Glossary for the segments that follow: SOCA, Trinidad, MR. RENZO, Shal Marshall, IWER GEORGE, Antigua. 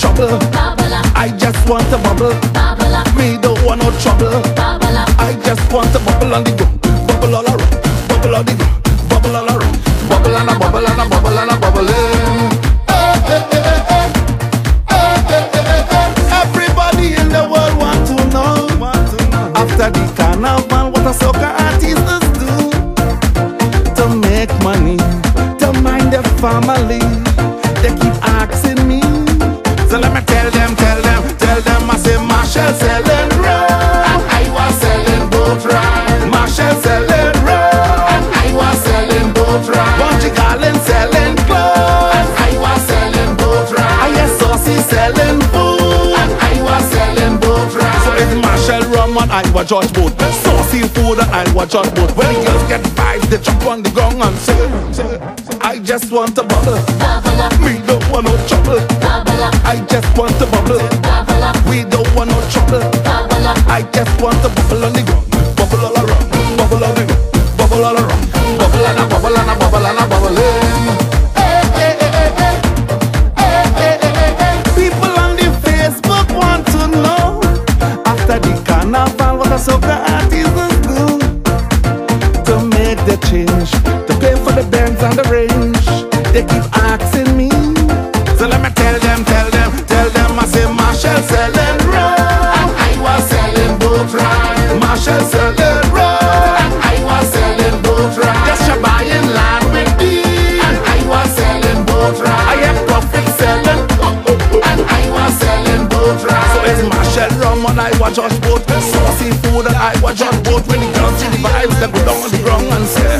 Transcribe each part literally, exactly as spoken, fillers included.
trouble. Bubble up. I just want a bubble. Bubble up. Me don't want no trouble. Bubble up. I just want a bubble on the go. Bubble all around. Bubble on the go. Bubble all around. Bubble and a bubble and a bubble and a bubble. Hey, hey, hey, hey, hey. Hey, hey, hey, hey, hey. Everybody in the world want to know. Want to know. After the carnival, what a soca artist. Family, they keep asking me, so let me tell them, tell them, tell them I say Marshall selling raw, and I was selling boat ride. Marshall selling raw, and I was selling boat ride. Bunchy Garland selling clothes, and I was selling boat ride. I had Saucy selling food, and I was selling boat ride. So it's Marshall rum and I was George boat, Saucy food and I was George boat. When the girls get vibes, they jump on the gong and say, I just want a bubble. Bubble up. Me don't want no trouble. Bubble up. I just want a bubble. Bubble up. We don't want no trouble. Bubble up. I just want a bubble on the ground. Bubble all around. Bubble all around. Bubble all around. Bubble and a bubble and a bubble and a bubble. Hey, hey, hey, hey, hey. Hey, hey, hey, hey. People on the Facebook want to know, after the carnival, what a soca artist is doing to make the change, to pay for the dance and the rain. They keep asking me, so let me tell them, tell them, tell them I say Marshall selling raw, and I was selling boat ride. Marshall selling raw, and I was selling boat ride. Just you buying land with me, and I was selling boat ride. I am profit selling, oh, oh, oh, and I was selling boat ride. So it's Marshall rum and I was Josh boat, Saucy food and I was Josh boat. When it comes to the vibes, they go down on the ground and say,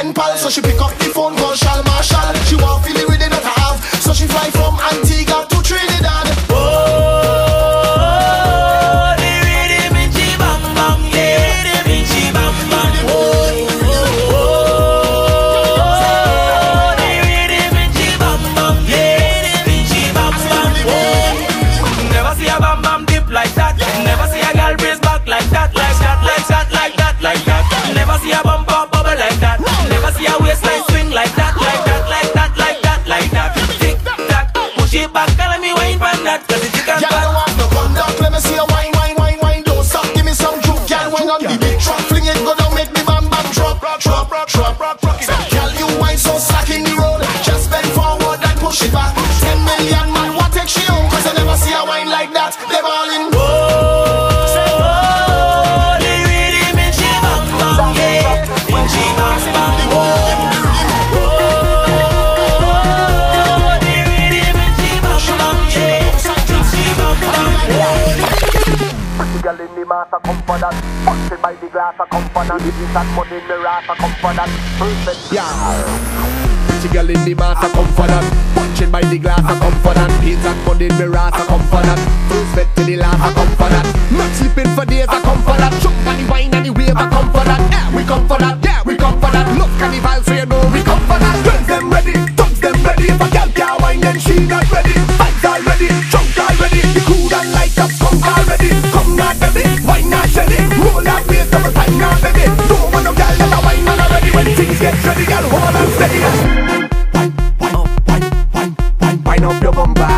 pen pal. So she pick up the phone, call Shal Marshall. She want feel it with it that I have. So she fly from Antigua to Trinidad. Yeah, pretty girl in the mass, I come for that. Punching by the glass, I come for that. He's that body in the rass, I come for that. First bed to the last, I come for that. Not sleeping for days, I come for that. Chuck and the wine and the wave, I come for that. Yeah, we come for that, yeah, we come for that. Look at the vals, so you know we come for that. Turns them ready, thugs them ready. If a girl can't wine, then she not ready. Bags already, chunk already. The cool and light up, come already. Come now, baby, wine now, shelly. Roll that way, double time now, baby. Don't want no girl that a wine man already. When things get ready, girl, hold on steady. Wine, wine, wine, wine, wine, wine up your bumper.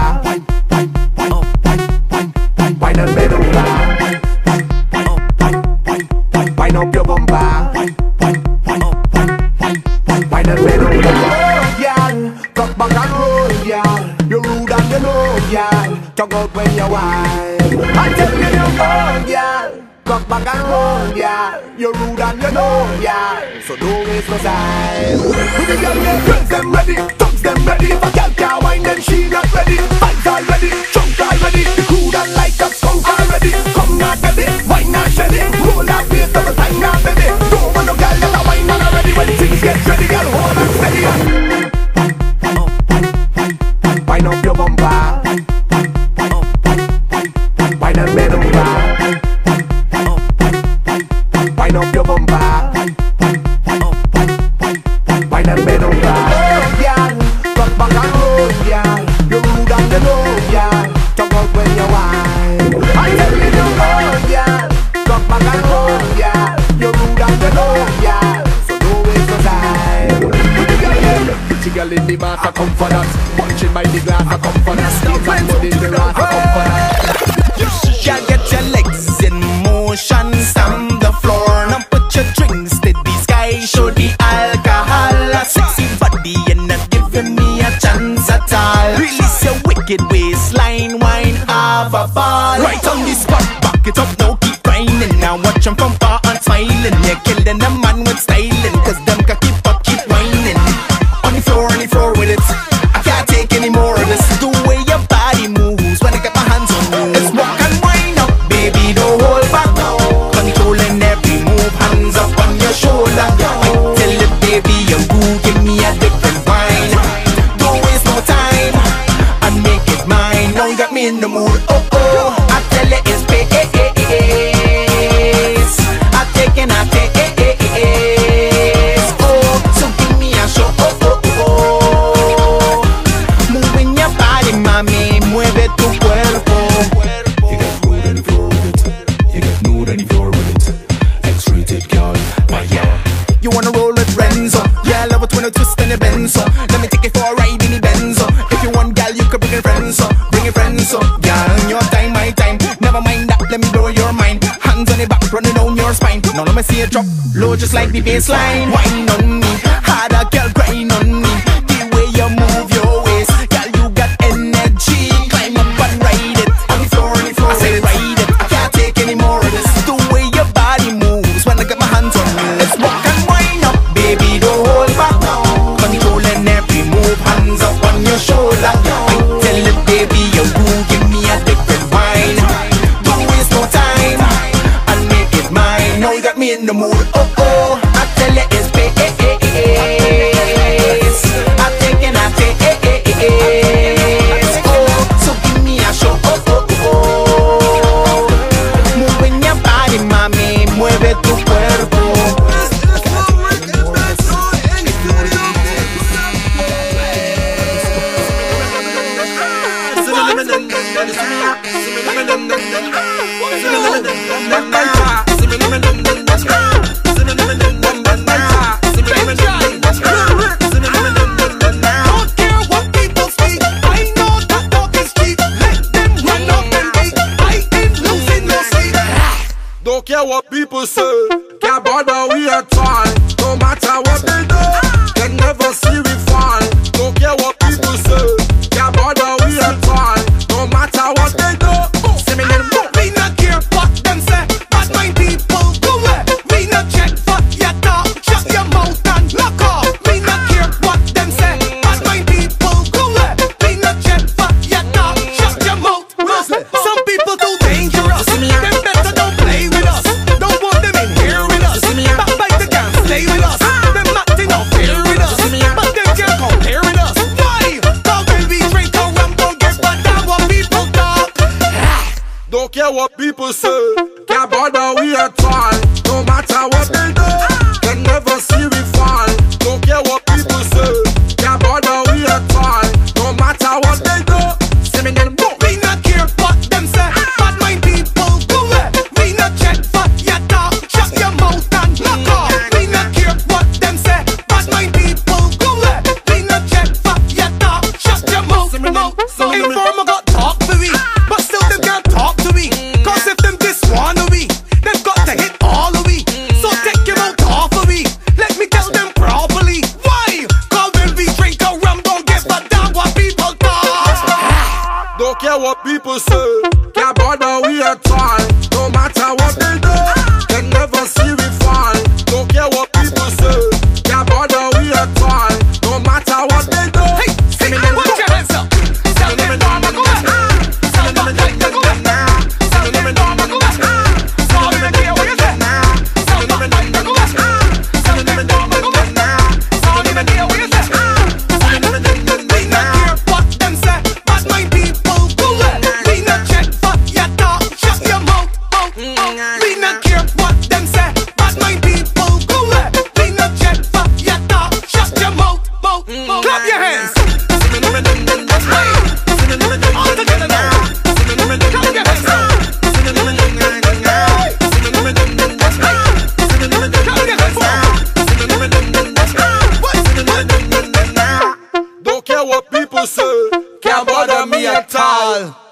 Wine, wine, wine, wine, wine, wine, wine up your bumper. Wine, wine, wine, wine, wine, wine up your bumper. Wine, wine, wine, wine, wine, wine, wine up your bumper. Oh, girl, cock back and roll, girl. You rude and you know, girl. Talk out when you wine. I tell you, you know, girl. Cock back and roll, yeah. You're rude and you know, yeah. So don't waste no time. With the girl, yeah, girls them ready, thugs them ready. If a girl can't wine, then she not ready. Bags already, chunk already. The crude and light up, skunk already. Come now, baby, wine now, shelly. Roll that face double time now, baby. Don't want no girl that a wine man already. When things get ready, girl, hold on steady. Wine, wine, wine, wine, wine, wine up your bumper. Wine, wine, wine, wine, wine, wine, wine up your bumper. Wine up your bumper. Wine, wine, wine, wine, wine, wine, wine and bend over. Oh, girl, rock back and roll, girl. You rude and you know, girl. Talk out when you wine. I tell you, you know, girl. Rock back and roll, girl. You rude and you know, girl. So don't waste your time. Pretty girl, pretty girl in the mass, I come for that. Punching by the glass, I come for that. Stop and put in the glass, I come for that. You should get your legs in motion, stand. Show the alcohol, a sexy body, and not giving me a chance at all. Release your wicked waistline, wine, have a ball. Right on the spot, back it up now, keep grinding. Now watch them from far and smiling. You're killing a man with styling, cause them can keep up, keep whining. On the floor, on the floor with it. I can't take any more of this. The way your body moves when I get my hands on you. It's walk and wine up, baby, don't hold back now. Controlling every move, hands up on your shoulder. In the mood, oh oh, I tell you it's pace. I'm taking a pace, oh, so give me a show, oh oh oh. Moving your body, mami, mueve tu cuerpo. You got rude on the floor with it, you got nude on the floor with it. X-rated girl, my yeah. You wanna roll with Renzo, yeah, I love it when you twist and you bend so. Let me take it for a ride in the Benzo. If you want, girl, you could bring your friends so. So, girl, your time, my time. Never mind that, let me blow your mind. Hands on the back, running down your spine. Now let me see it drop low, just like the baseline. Wine on me, harder, girl, grind on me. The way you move your waist, girl, you got energy. Climb up and ride it, on the floor, on the floor. I say ride it, I can't take any more of this. The way your body moves when I get my hands on you. Let's walk and wind up, baby, don't hold back now. Controlling every move, hands up on your shoulder. I tell it, baby. In the mood, oh oh, I tell you it's pace. to say, can't bother we are trying. No matter what they do, they never see we fine. Don't care what people say, can't bother we are trying. No matter what they do, see me then move. We not care what them say, but my people do it. We not check what you talk, shut your mouth and knock off. We not care what them say, but my people do it. We not check what you talk, shut your mouth. Some people too dangerous. Them better don't play with us. Don't want them in here with us. Backbite they can't stay with us. Them acting no fear with us, but them can't compare with us. Why? How can we drink or rum? Don't get but down what people talk. Don't care what people say, can't bother we are trying. No matter what they do, they never see we fine. Don't care what people say, can't bother we are trying. No matter what they do, see me then move. We not care what them say, but my people do it. We not check what you talk, shut your mouth and knock off. We not care what them say, but my people do it. We not check what you talk, shut your mouth. Informer got talk to we, but still them can't talk to we. Cause if them this one to we, they've got to hit all of we. So take your mouth off of we, let me tell them properly. Why? Cause when we drink or rum, don't give a damn what people talk. Don't care what people say, can't bother we are trying. No matter what they do, they never see we fine. Don't care what people say, can't bother we are trying. No matter what they do, Hey, see me then put your hands up. Tell them it on the go back. Tell them it on the go back. Tell them it on the go back. Tell them it on the go back. Tell them it on the go back. Tell them it on the go back. Tell them it on the go back. Tell them it on the go back. We not care what them say, but my people do it. We not check what you talk, shut your mouth. Oh, oh. We not care what them say, but my people do it. We not check what you talk, shut your mouth. Mouth, mouth. Clap your hands. All together now. Clap your hands. Don't care what people say, can't bother me at all.